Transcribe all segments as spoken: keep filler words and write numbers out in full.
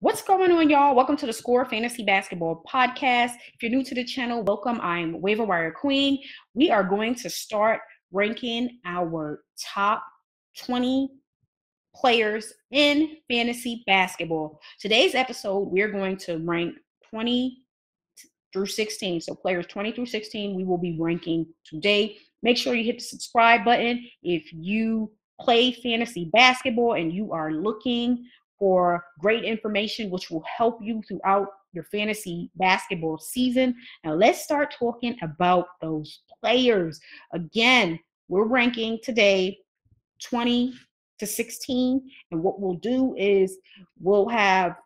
What's going on, y'all? Welcome to the Score Fantasy Basketball Podcast. If you're new to the channel, welcome. I'm Waiverwire Queen. We are going to start ranking our top twenty players in fantasy basketball. Today's episode, we're going to rank twenty through sixteen. So players twenty through sixteen, we will be ranking today. Make sure you hit the subscribe button if you play fantasy basketball and you are looking for great information which will help you throughout your fantasy basketball season. Now let's start talking about those players. Again, we're ranking today twenty to sixteen, and what we'll do is we'll have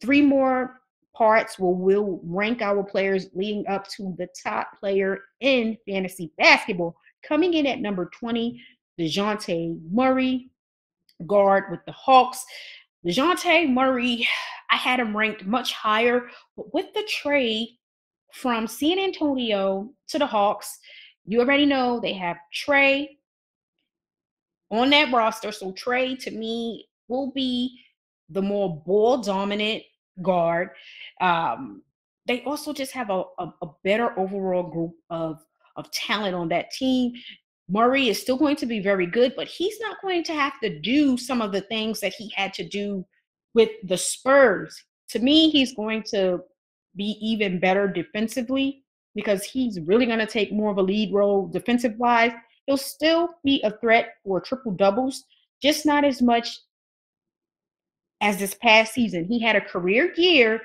three more parts where we'll rank our players leading up to the top player in fantasy basketball. Coming in at number twenty, Dejounte Murray, guard with the Hawks. Dejounte Murray, I had him ranked much higher, but with the trade from San Antonio to the Hawks, you already know they have Trey on that roster. So Trey, to me, will be the more ball-dominant guard. Um, they also just have a, a, a better overall group of, of talent on that team. Murray is still going to be very good, but he's not going to have to do some of the things that he had to do with the Spurs. To me, he's going to be even better defensively because he's really going to take more of a lead role defensive-wise. He'll still be a threat for triple-doubles, just not as much as this past season. He had a career year,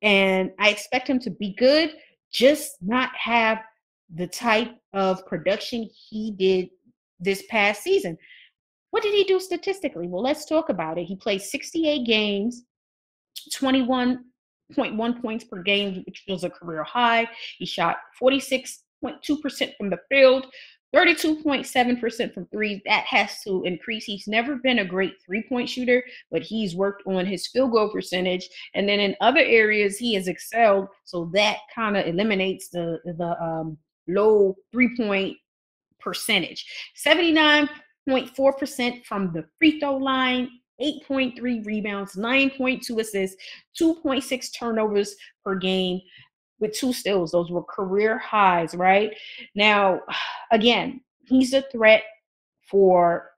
and I expect him to be good, just not have the type of production he did this past season. What did he do statistically? Well, let's talk about it. He played sixty-eight games, twenty-one point one points per game, which was a career high. He shot forty-six point two percent from the field, thirty-two point seven percent from threes. That has to increase. He's never been a great three-point shooter, but he's worked on his field goal percentage. And then in other areas, he has excelled, so that kind of eliminates the, the – um, low three-point percentage. seventy-nine point four percent from the free throw line, eight point three rebounds, nine point two assists, two point six turnovers per game with two steals. Those were career highs, right? Now, again, he's a threat for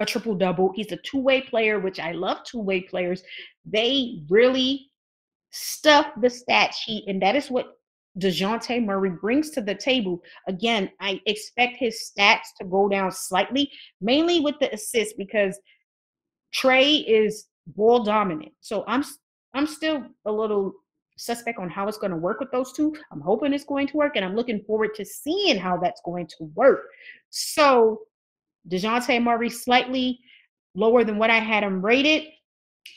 a triple-double. He's a two-way player, which I love two-way players. They really stuff the stat sheet, and that is what Dejounte Murray brings to the table. Again, I expect his stats to go down slightly, mainly with the assists because Trey is ball dominant. So I'm I'm still a little suspect on how it's going to work with those two. I'm hoping it's going to work, and I'm looking forward to seeing how that's going to work. So Dejounte Murray slightly lower than what I had him rated,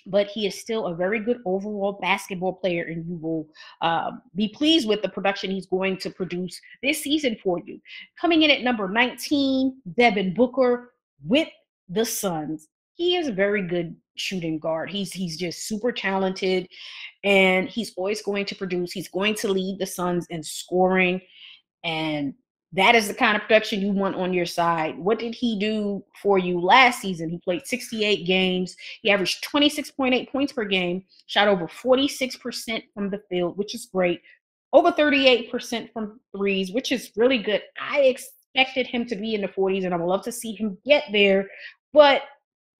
but he is still a very good overall basketball player, and you will uh, be pleased with the production he's going to produce this season for you. Coming in at number nineteen, Devin Booker with the Suns. He is a very good shooting guard. He's he's just super talented, and he's always going to produce. He's going to lead the Suns in scoring, and that is the kind of production you want on your side. What did he do for you last season? He played sixty-eight games. He averaged twenty-six point eight points per game, shot over forty-six percent from the field, which is great, over thirty-eight percent from threes, which is really good. I expected him to be in the forties, and I would love to see him get there. But,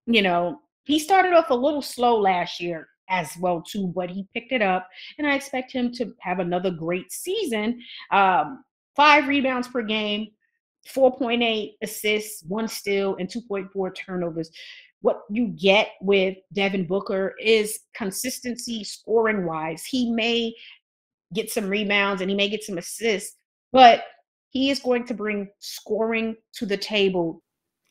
you know, he started off a little slow last year as well, too, but he picked it up, and I expect him to have another great season. Um, Five rebounds per game, four point eight assists, one steal, and two point four turnovers. What you get with Devin Booker is consistency scoring-wise. He may get some rebounds and he may get some assists, but he is going to bring scoring to the table.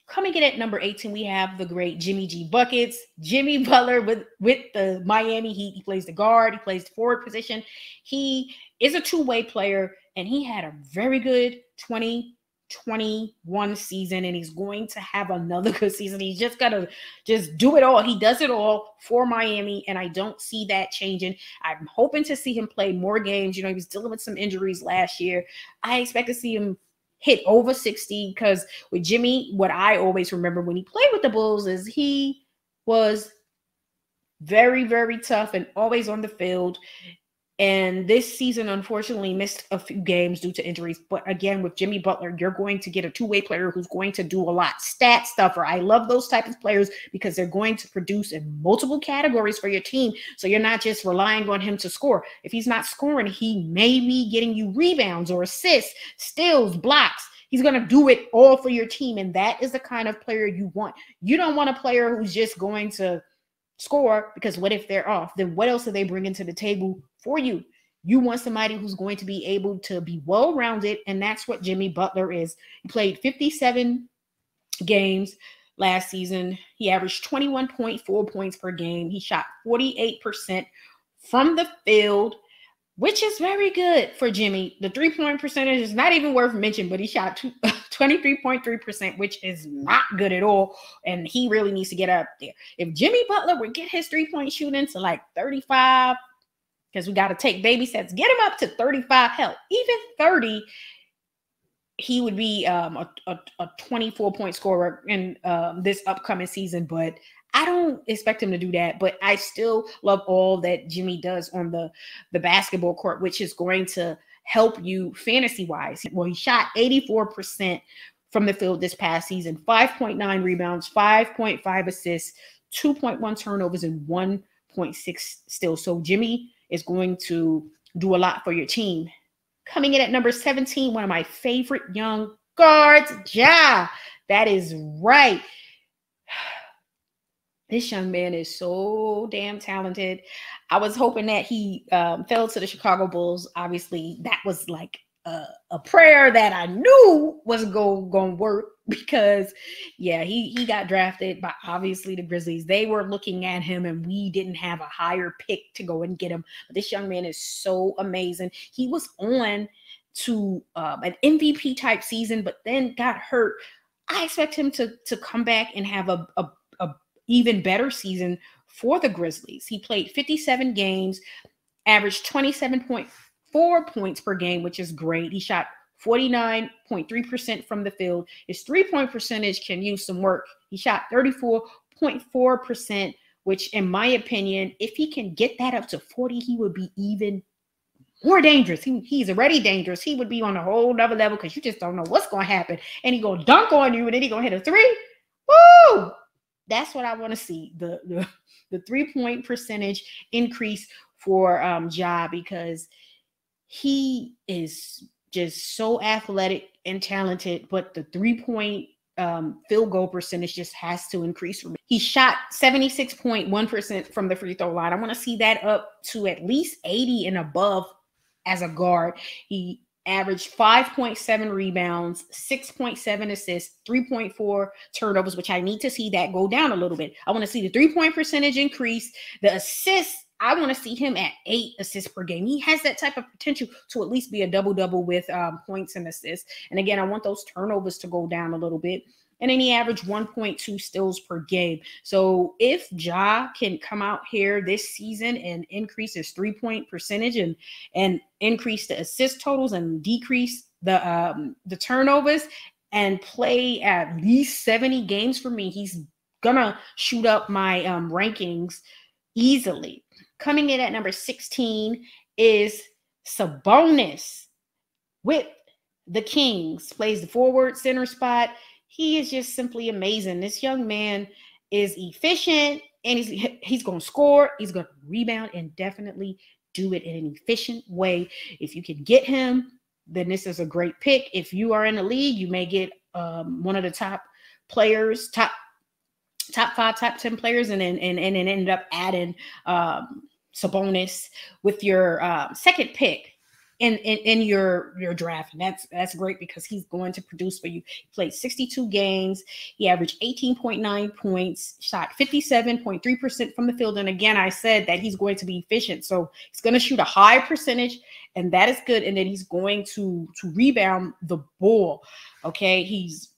Coming in at number eighteen, we have the great Jimmy G Buckets. Jimmy Butler with, with the Miami Heat. He plays the guard. He plays the forward position. He is a two-way player, and he had a very good twenty twenty-one season, and he's going to have another good season. He's just got to just do it all. He does it all for Miami, and I don't see that changing. I'm hoping to see him play more games. You know, he was dealing with some injuries last year. I expect to see him hit over sixty because with Jimmy, what I always remember when he played with the Bulls is he was Very, very tough and always on the field. And this season, unfortunately, missed a few games due to injuries. But again, with Jimmy Butler, you're going to get a two-way player who's going to do a lot. Stat stuffer. I love those type of players because they're going to produce in multiple categories for your team. So you're not just relying on him to score. If he's not scoring, he may be getting you rebounds or assists, steals, blocks. He's going to do it all for your team. And that is the kind of player you want. You don't want a player who's just going to score, because what if they're off? Then what else are they bringing to the table for you? You want somebody who's going to be able to be well-rounded, and that's what Jimmy Butler is. He played fifty-seven games last season. He averaged twenty-one point four points per game. He shot forty-eight percent from the field, which is very good for Jimmy. The three-point percentage is not even worth mentioning, but he shot twenty-three point three percent, which is not good at all, and he really needs to get up there. If Jimmy Butler would get his three-point shooting to like thirty-five, because we got to take baby steps, get him up to thirty-five, hell, even thirty, he would be um, a, a, a twenty-four point scorer in uh, this upcoming season, but I don't expect him to do that, but I still love all that Jimmy does on the, the basketball court, which is going to help you fantasy-wise. Well, he shot eighty-four percent from the field this past season, five point nine rebounds, five point five assists, two point one turnovers, and one point six steals. So Jimmy is going to do a lot for your team. Coming in at number seventeen, one of my favorite young guards, Ja. That is right. This young man is so damn talented. I was hoping that he um, fell to the Chicago Bulls. Obviously, that was like a, a prayer that I knew was going to work because, yeah, he, he got drafted by obviously the Grizzlies. They were looking at him, and we didn't have a higher pick to go and get him. But this young man is so amazing. He was on to um, an M V P-type season, but then got hurt. I expect him to, to come back and have a, a, a even better season for the Grizzlies. He played fifty-seven games, averaged twenty-seven point four points per game, which is great. He shot forty-nine point three percent from the field. His three-point percentage can use some work. He shot thirty-four point four percent, which in my opinion, if he can get that up to forty, he would be even more dangerous. He, he's already dangerous. He would be on a whole nother level because you just don't know what's going to happen. And he's going to dunk on you, and then he's going to hit a three. Woo! That's what I want to see, the, the, the three-point percentage increase for um, Ja, because he is just so athletic and talented, but the three-point um, field goal percentage just has to increase. He shot seventy-six point one percent from the free throw line. I want to see that up to at least eighty and above as a guard. He averaged five point seven rebounds, six point seven assists, three point four turnovers, which I need to see that go down a little bit. I want to see the three-point percentage increase. The assists, I want to see him at eight assists per game. He has that type of potential to at least be a double-double with um, points and assists. And again, I want those turnovers to go down a little bit. And then he averaged one point two steals per game. So if Ja can come out here this season and increase his three-point percentage and, and increase the assist totals and decrease the, um, the turnovers and play at least seventy games for me, he's going to shoot up my um, rankings easily. Coming in at number sixteen is Sabonis with the Kings. Plays the forward center spot. He is just simply amazing. This young man is efficient, and he's, he's going to score. He's going to rebound and definitely do it in an efficient way. If you can get him, then this is a great pick. If you are in the league, you may get um, one of the top players, top top five, top ten players, and then and, and, and end up adding um, Sabonis with your uh, second pick in in, in your, your draft. And that's that's great because he's going to produce for you. He played sixty-two games. He averaged eighteen point nine points, shot fifty-seven point three percent from the field. And again, I said that he's going to be efficient. So he's going to shoot a high percentage, and that is good. And then he's going to, to rebound the ball. Okay, he's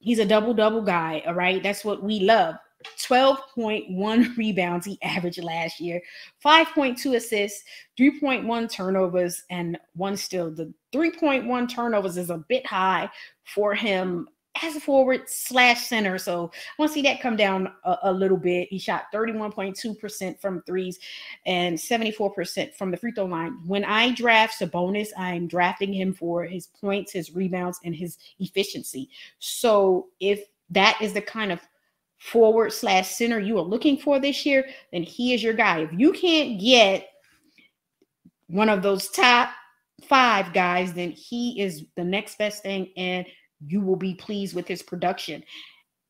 he's a double-double guy, all right? That's what we love. twelve point one rebounds he averaged last year, five point two assists, three point one turnovers, and one steal. The three point one turnovers is a bit high for him as a forward slash center. So I want to see that come down a, a little bit. He shot thirty-one point two percent from threes and seventy-four percent from the free throw line. When I draft Sabonis, I'm drafting him for his points, his rebounds, and his efficiency. So if that is the kind of forward slash center you are looking for this year, then he is your guy. If you can't get one of those top five guys, then he is the next best thing, and you will be pleased with his production.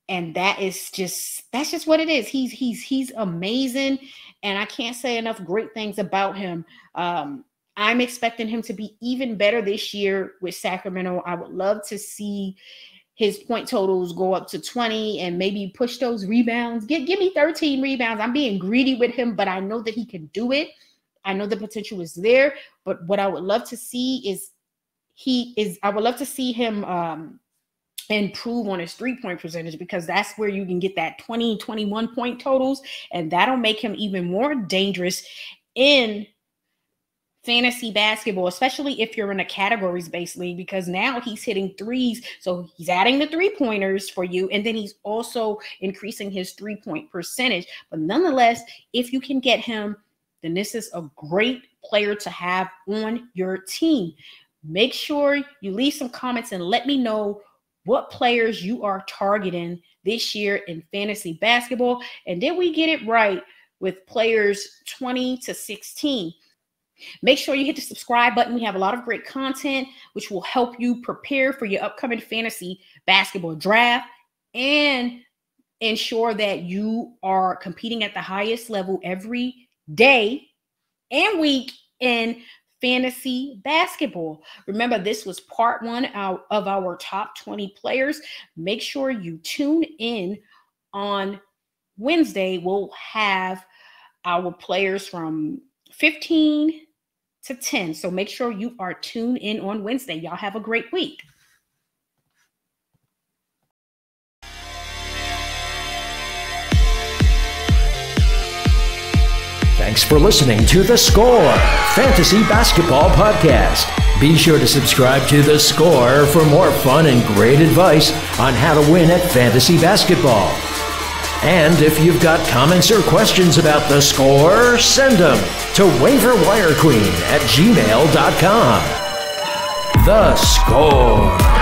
And that is just, that's just what it is. He's, he's, he's amazing. And I can't say enough great things about him. Um, I'm expecting him to be even better this year with Sacramento. I would love to see his point totals go up to twenty and maybe push those rebounds. Give, give me thirteen rebounds. I'm being greedy with him, but I know that he can do it. I know the potential is there, but what I would love to see is he is, I would love to see him, um, improve on his three-point percentage, because that's where you can get that twenty, twenty-one point totals, and that'll make him even more dangerous in fantasy basketball, especially if you're in a categories-based league, because now he's hitting threes, so he's adding the three-pointers for you, and then he's also increasing his three-point percentage. But nonetheless, if you can get him, then this is a great player to have on your team. Make sure you leave some comments and let me know what players you are targeting this year in fantasy basketball. And did we get it right with players twenty to sixteen? Make sure you hit the subscribe button. We have a lot of great content, which will help you prepare for your upcoming fantasy basketball draft and ensure that you are competing at the highest level every day and week in fantasy basketball. Remember, this was part one out of our top twenty players. Make sure you tune in on Wednesday. We'll have our players from fifteen to ten. So make sure you are tuned in on Wednesday. Y'all have a great week. Thanks for listening to The Score Fantasy Basketball Podcast. Be sure to subscribe to The Score for more fun and great advice on how to win at fantasy basketball. And if you've got comments or questions about The Score, send them to waiverwire queen at gmail dot com. The Score.